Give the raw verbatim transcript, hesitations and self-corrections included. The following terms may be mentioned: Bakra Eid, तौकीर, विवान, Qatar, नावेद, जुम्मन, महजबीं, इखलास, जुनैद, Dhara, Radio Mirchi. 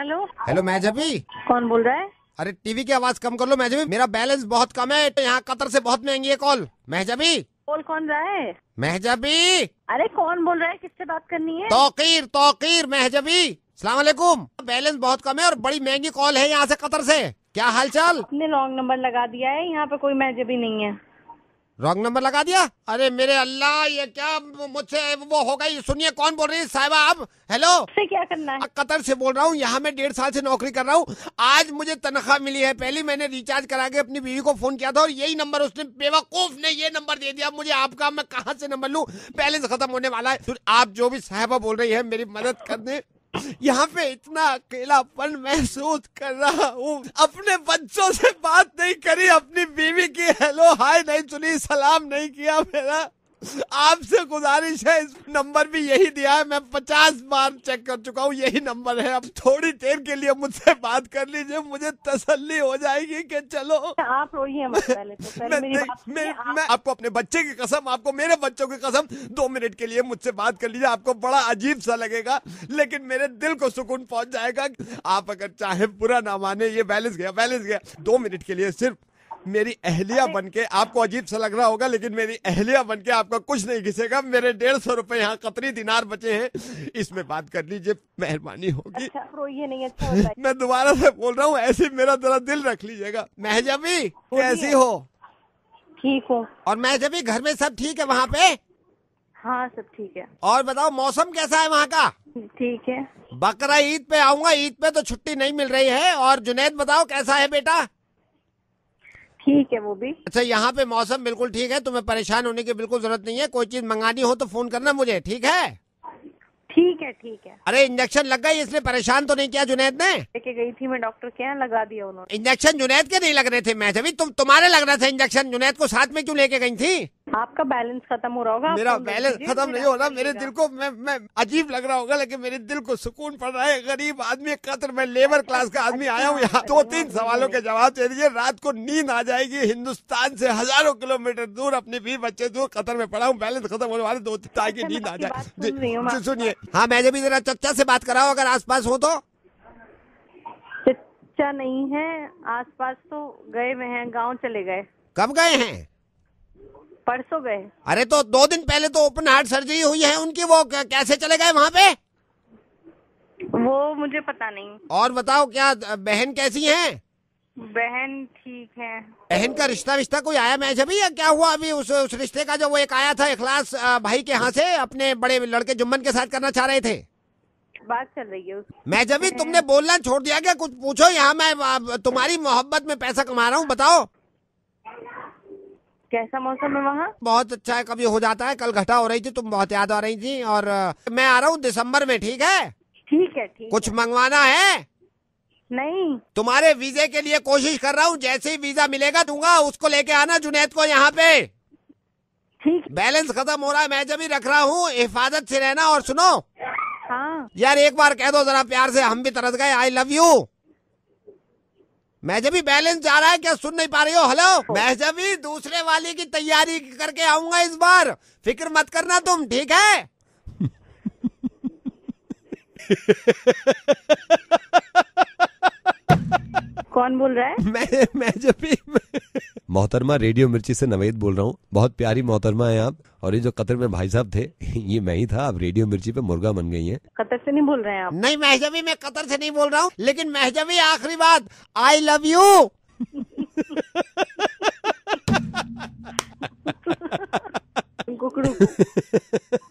Hello hello महजबीं, कौन बोल रहा है? अरे टीवी की आवाज कम कर लो महजबीं, मेरा बैलेंस बहुत कम है, तो यहाँ कतर से बहुत महंगी है कॉल। महजबीं बोल, कौन रहा है? महजबीं। अरे कौन बोल रहा है, किससे बात करनी है? तौकीर तौकीर महजबीं, अस्सलाम वालेकुम। बैलेंस बहुत कम है और बड़ी महंगी कॉल है यहाँ से कतर से, क्या हाल चाल? आपने रॉन्ग नंबर लगा दिया है, यहाँ पे कोई महजबीं नहीं है। रॉन्ग नंबर लगा दिया? अरे मेरे अल्लाह, ये क्या मुझसे वो हो गई। सुनिए कौन बोल रही है साहिबा आप? हेलो, से क्या करना है? कतर से बोल रहा हूँ, यहाँ मैं डेढ़ साल से नौकरी कर रहा हूँ, आज मुझे तनख्वाह मिली है। पहले मैंने रिचार्ज करा के अपनी बीवी को फोन किया था और यही नंबर उसने, बेवकूफ ने ये नंबर दे दिया मुझे आपका। मैं कहाँ से नंबर लूँ, बैलेंस खत्म होने वाला है। आप जो भी साहिबा बोल रही है, मेरी मदद कर दे। यहाँ पे इतना अकेलापन महसूस कर रहा हूँ, अपने बच्चों से बात नहीं करी, अपनी बीवी की हेलो हाय नहीं सुनी, सलाम नहीं किया। मेरा आपसे गुजारिश है, इस नंबर भी यही दिया है, मैं पचास बार चेक कर चुका हूँ, यही नंबर है। अब थोड़ी देर के लिए मुझसे बात कर लीजिए, मुझे तसल्ली हो जाएगी कि चलो आप रोइए मत। पहले तो पहले मेरी बात सुनिए। मैं आपको अपने बच्चे की कसम, आपको मेरे बच्चों की कसम, दो मिनट के लिए मुझसे बात कर लीजिए। आपको बड़ा अजीब सा लगेगा लेकिन मेरे दिल को सुकून पहुँच जाएगा। आप अगर चाहे बुरा ना माने, ये बैलेंस गया बैलेंस गया दो मिनट के लिए सिर्फ मेरी अहलिया बनके। आपको अजीब सा लग रहा होगा लेकिन मेरी अहलिया बनके आपका कुछ नहीं घिसेगा। मेरे डेढ़ सौ रुपए यहाँ कतरी दिनार बचे हैं, इसमें बात कर लीजिए, मेहरबानी होगी। अच्छा, रोइए नहीं, अच्छा होता है। मैं दोबारा से बोल रहा हूँ, ऐसे मेरा जरा दिल रख लीजिएगा। महजबीं कैसी हो? ठीक हो? और महजबीं घर में सब ठीक है वहाँ पे? हाँ सब ठीक है। और बताओ मौसम कैसा है वहाँ का? ठीक है। बकरा ईद पे आऊँगा, ईद पे तो छुट्टी नहीं मिल रही है। और जुनैद बताओ कैसा है बेटा? ठीक है वो भी। अच्छा, यहाँ पे मौसम बिल्कुल ठीक है, तुम्हें परेशान होने की बिल्कुल जरूरत नहीं है। कोई चीज मंगानी हो तो फोन करना मुझे, ठीक है? ठीक है ठीक है। अरे इंजेक्शन लग गई, इसलिए परेशान तो नहीं किया जुनैद ने? लेके गई थी मैं डॉक्टर के यहाँ, लगा दिया उन्होंने। इंजेक्शन जुनैद के नहीं लग रहे थे महजबीं, तुम तुम्हारे लग रहा था इंजेक्शन, जुनैद को साथ में क्यों लेके गई थी? आपका बैलेंस खत्म हो रहा होगा। मेरा बैलेंस खत्म नहीं हो रहा, मेरे दिल को मैं मैं अजीब लग रहा होगा लेकिन मेरे दिल को सुकून पड़ रहा है। गरीब आदमी कतर में, लेबर क्लास का आदमी आया हूँ यहाँ, दो तीन सवालों के जवाब दे दीजिए, रात को नींद आ जाएगी। हिंदुस्तान से हजारों किलोमीटर दूर, अपने भी बच्चे दूर, कतर में पड़ा हूँ, बैलेंस खत्म होने वाले, दो ताकि नींद आ जाए। सुनिए हाँ महजबीं, जरा चचा से बात कराओ अगर आस पास हो तो। चचा नहीं है आस पास, तो गए हुए हैं गाँव, चले गए। कब गए हैं? परसों गए। अरे तो दो दिन पहले तो ओपन हार्ट सर्जरी हुई है उनकी, वो कैसे चले गए वहाँ पे? वो मुझे पता नहीं। और बताओ क्या बहन कैसी है? बहन ठीक है। बहन का रिश्ता विश्ता कोई आया महजबीं या क्या हुआ? अभी उस, उस रिश्ते का जो वो एक आया था इखलास भाई के यहाँ से, अपने बड़े लड़के जुम्मन के साथ करना चाह रहे थे, बात चल रही है। महजबीं तुमने बोलना छोड़ दिया क्या? कुछ पूछो यहाँ, मैं तुम्हारी मोहब्बत में पैसा कमा रहा हूँ। बताओ कैसा मौसम है वहाँ? बहुत अच्छा है, कभी हो जाता है, कल घटा हो रही थी, तुम बहुत याद आ रही थी। और मैं आ रहा हूँ दिसंबर में, ठीक है? ठीक है ठीक। कुछ मंगवाना है? नहीं। तुम्हारे वीजे के लिए कोशिश कर रहा हूँ, जैसे ही वीजा मिलेगा दूंगा, उसको लेके आना जुनैद को यहाँ पे, ठीक? बैलेंस खत्म हो रहा है महजबीं, रख रहा हूँ, हिफाजत से रहना। और सुनो हाँ। यार एक बार कह दो जरा प्यार से, हम भी तरस गए, I love you. महजबीं balance जा रहा है क्या, सुन नहीं पा रही हो? हेलो महजबीं, दूसरे वाले की तैयारी करके आऊंगा इस बार, फिक्र मत करना तुम, ठीक है? कौन बोल रहा है? मैं महजबीं। मोहतरमा रेडियो मिर्ची से नावेद बोल रहा हूँ, बहुत प्यारी मोहतरमा है आप। और ये जो कतर में भाई साहब थे, ये मैं ही था। आप रेडियो मिर्ची पे मुर्गा बन गई हैं। कतर से नहीं बोल रहे हैं आप? नहीं महजबीं, मैं कतर से नहीं बोल रहा हूँ। लेकिन महजबीं आखिरी बात, आई लव यू। कुकड़ू